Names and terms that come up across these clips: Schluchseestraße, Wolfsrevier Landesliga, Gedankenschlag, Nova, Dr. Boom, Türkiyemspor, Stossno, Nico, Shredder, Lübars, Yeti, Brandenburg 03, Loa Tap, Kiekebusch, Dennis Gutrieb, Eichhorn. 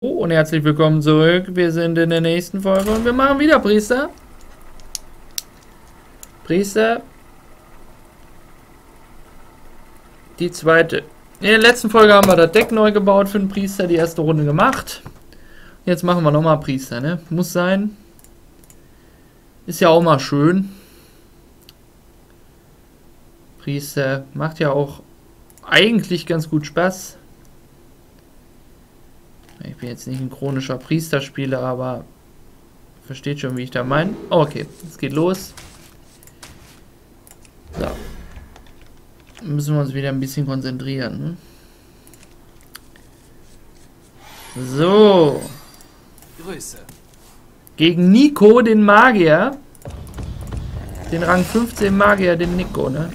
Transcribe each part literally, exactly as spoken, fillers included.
Und herzlich willkommen zurück. Wir sind in der nächsten Folge und wir machen wieder Priester. Priester. Die zweite. In der letzten Folge haben wir das Deck neu gebaut für den Priester. Die erste Runde gemacht. Jetzt machen wir nochmal Priester, ne? Muss sein. Ist ja auch mal schön. Priester macht ja auch eigentlich ganz gut Spaß. Ich bin jetzt nicht ein chronischer Priesterspieler, aber versteht schon, wie ich da meine. Oh, okay, es geht los. So. Müssen wir uns wieder ein bisschen konzentrieren. Ne? So. Grüße. Gegen Nico, den Magier. Den Rang fünfzehn Magier, den Nico, ne?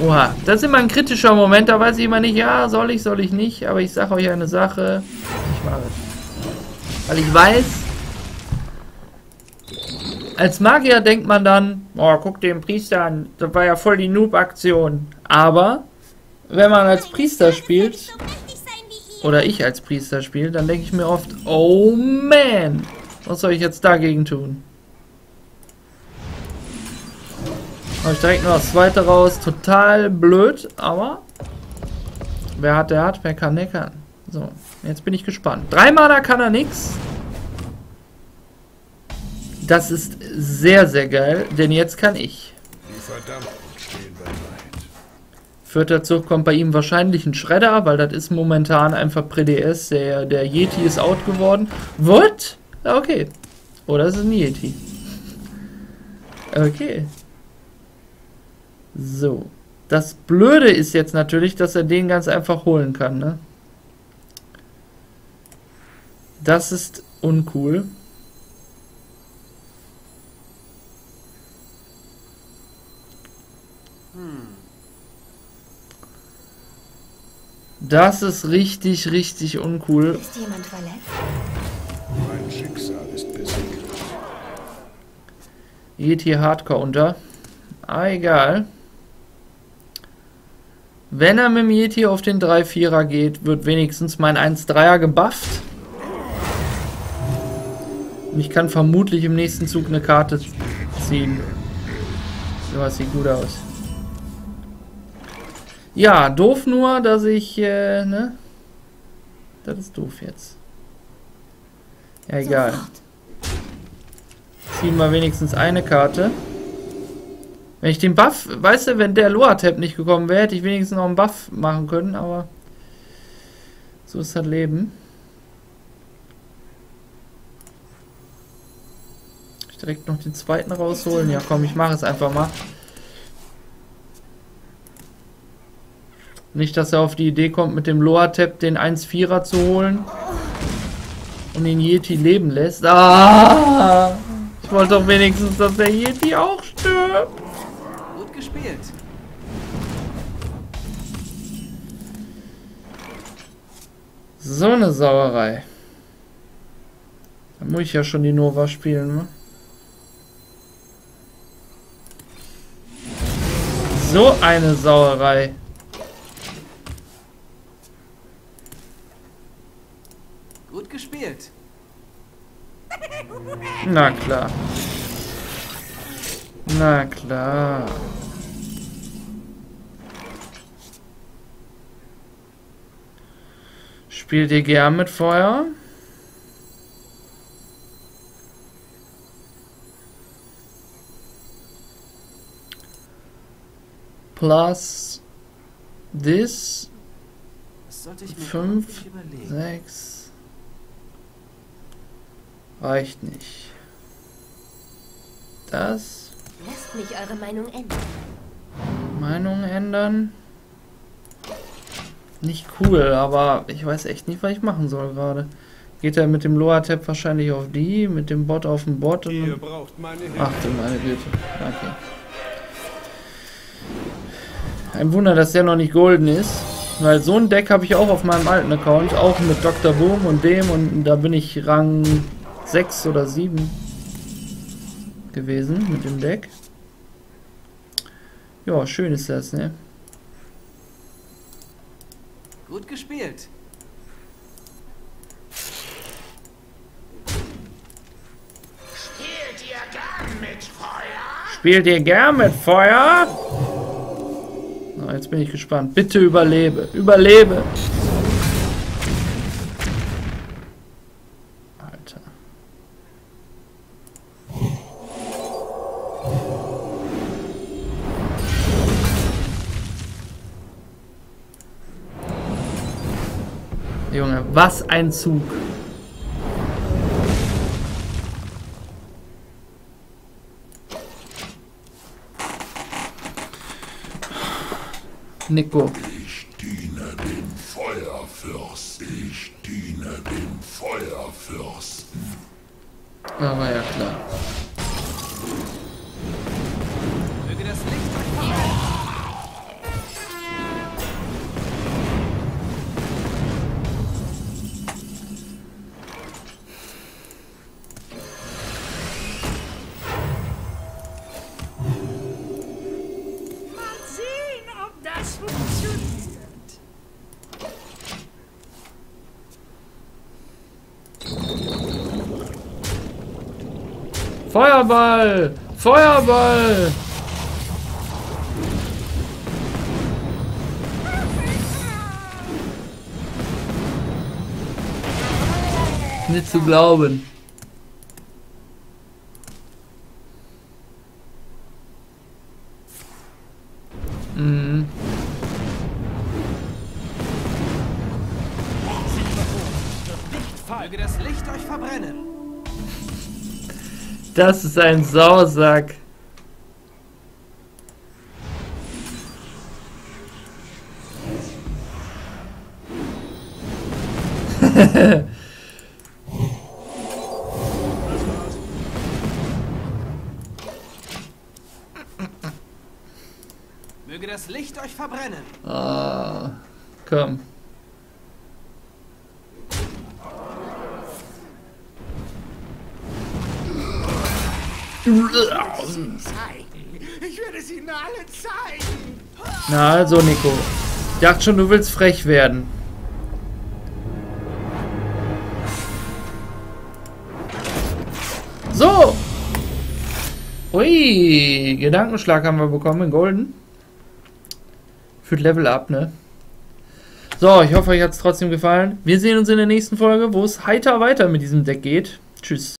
Oha, das ist immer ein kritischer Moment, da weiß ich immer nicht, ja, soll ich, soll ich nicht, aber ich sage euch eine Sache, ich mache es. Weil ich weiß, als Magier denkt man dann, oh, guck den Priester an, das war ja voll die Noob-Aktion. Aber, wenn man als Priester spielt, oder ich als Priester spiele, dann denke ich mir oft, oh man, was soll ich jetzt dagegen tun? Ich direkt noch das zweite raus. Total blöd, aber wer hat, der hat, wer kann, der kann. So, jetzt bin ich gespannt. Drei Mana kann er nix. Das ist sehr, sehr geil, denn jetzt kann ich. Vierter Zug kommt bei ihm wahrscheinlich ein Shredder, weil das ist momentan einfach Pre-D S. Der, der Yeti ist out geworden. What? Okay. Oder ist es ein Yeti? Okay. So, das Blöde ist jetzt natürlich, dass er den ganz einfach holen kann, ne? Das ist uncool. Das ist richtig, richtig uncool. Ist jemand verletzt? Mein Schicksal ist besiegt. Geht hier Hardcore unter. Ah, egal. Wenn er mit dem Yeti auf den drei vierer geht, wird wenigstens mein eins dreier gebufft. Und ich kann vermutlich im nächsten Zug eine Karte ziehen. So, das sieht gut aus. Ja, doof nur, dass ich, äh, ne? Das ist doof jetzt. Ja, egal. Ziehen wir wenigstens eine Karte. Wenn ich den Buff, weißt du, wenn der Loa Tap nicht gekommen wäre, hätte ich wenigstens noch einen Buff machen können, aber so ist das Leben. Ich direkt noch den zweiten rausholen. Ja komm, ich mache es einfach mal. Nicht, dass er auf die Idee kommt, mit dem Loa Tap den eins vierer zu holen und den Yeti leben lässt. Ah! Ich wollte doch wenigstens, dass der Yeti auch stirbt. Gut gespielt. So eine Sauerei. Da muss ich ja schon die Nova spielen, ne? So eine Sauerei. Gut gespielt. Na klar. Na klar. Spielt ihr gern mit Feuer? Plus this fünf, sechs. Reicht nicht. Das. Lasst mich eure Meinung ändern. Meinung ändern? Nicht cool, aber ich weiß echt nicht, was ich machen soll gerade. Geht er mit dem Loa Tap wahrscheinlich auf die, mit dem Bot auf den Bot. Ihr braucht meine Hilfe. Ach du meine Güte. Okay. Ein Wunder, dass der noch nicht golden ist. Weil so ein Deck habe ich auch auf meinem alten Account. Auch mit Doktor Boom und dem. Und da bin ich Rang sechs oder sieben gewesen mit dem Deck. Ja, schön ist das, ne? Gut gespielt. Spielt ihr gern mit Feuer? Na, jetzt bin ich gespannt. Bitte überlebe. Überlebe. Alter. Junge, was ein Zug. Nico. Ich diene dem Feuerfürst. Ich diene dem Feuerfürsten. Aber ja klar. Möge das Licht Feuerball! Feuerball! Nicht zu glauben. Mhm. Möge das Licht euch verbrennen. Das ist ein Sausack. Möge das Licht euch verbrennen. Ah, komm. Ich werde es Ihnen alle zeigen. Na also, Nico. Ich dachte schon, du willst frech werden. So. Ui. Gedankenschlag haben wir bekommen in Golden. Führt Level up, ne? So, ich hoffe, euch hat es trotzdem gefallen. Wir sehen uns in der nächsten Folge, wo es heiter weiter mit diesem Deck geht. Tschüss.